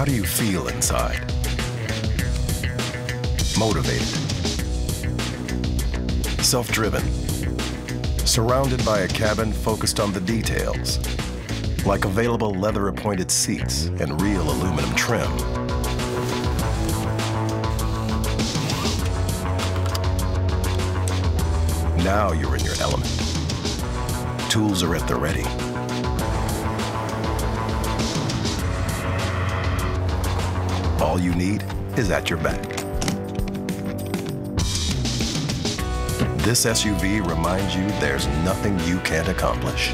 How do you feel inside? Motivated, self-driven, surrounded by a cabin focused on the details, like available leather-appointed seats and real aluminum trim. Now you're in your element. Tools are at the ready. All you need is at your back. This SUV reminds you there's nothing you can't accomplish.